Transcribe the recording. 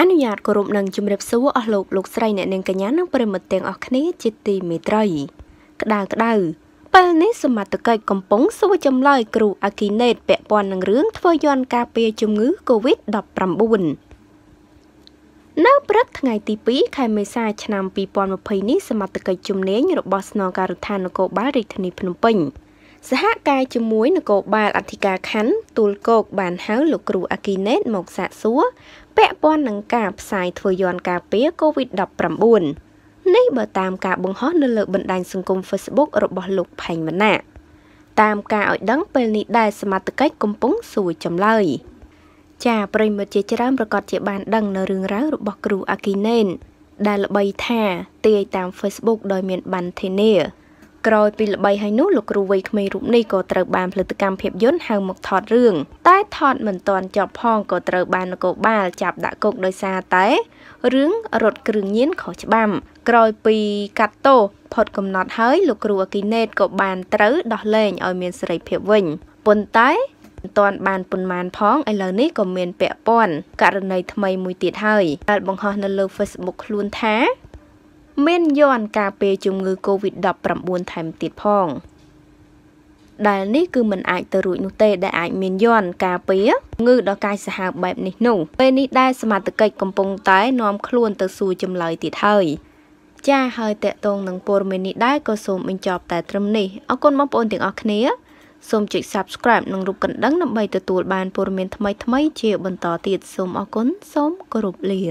អនុញ្ញាតគោរពនឹងជំរាបសួរអស់លោកលោកស្រីអ្នកនាងកញ្ញានិងប្រិមិត្តទាំងអស់គ្នាជាទីមេត្រី សហកាយជាមួយនគរបាលអធិការខណ្ឌទូលគោកបានហៅលោកគ្រូអាគីណេតមកសាកសួរពាក់ព័ន្ធនឹងការផ្សាយធ្វើយន្តការពារកូវីដ-19 នេះបើតាមការបង្ហោះនៅលើ បណ្ដាញសង្គម Facebook របស់លោកផេងម៉ាណាតាមការឲ្យដឹងពេលនេះដែរសមាជិកគំពងសួរចម្លើយចាប្រិមត្តជាច្រើនប្រកាសជាបានដឹងនៅរឿងរ៉ាវរបស់គ្រូអាគីណេនដែលល្បីថាទាយតាម Facebook ដោយមានបានធានា ក្រោយពីល្បីហើយនោះលោកគ្រូវេក្មេងរូបនេះក៏ត្រូវបានផលិតកម្មភាពយន្តហៅមកថតរឿងតែថតមិនទាន់ចប់ផងក៏ត្រូវបាននគរបាលចាប់ដាក់គុកដោយសារតែរឿងរត់គ្រឿងញៀនខុសច្បាប់ក្រោយពីកាត់ទោសផុតកំណត់ហើយលោកគ្រូអាគីណេតក៏បានត្រូវដោះលែងឲ្យមានសេរីភាពវិញប៉ុន្តែមិនទាន់បានប៉ុន្មានផងឥឡូវនេះក៏មានពាក់ព័ន្ធករណីថ្មីមួយទៀតហើយ មានយន្តការពារជំងឺកូវីដ-19 ថែមទៀតផងដែលនេះគឺមិនអាចទៅរួចនោះទេដែលអាចមានយន្តការពារងឺដល់កាយសាហាវបែបនេះនោះពេលនេះដែរសមាជិកកំពុងតែនាំខ្លួនទៅសួរចម្លើយទៀតហើយចាហើយតេតងនឹងព័ត៌មាននេះដែរក៏សូមបញ្ចប់តែត្រឹមនេះអរគុណបងប្អូន ទាំងអស់គ្នាសូមចុច Subscribe និងរូបកណ្ដឹងដើម្បីទទួលបានព័ត៌មានថ្មីៗជាបន្តទៀតសូមអរគុណសូមគោរពលា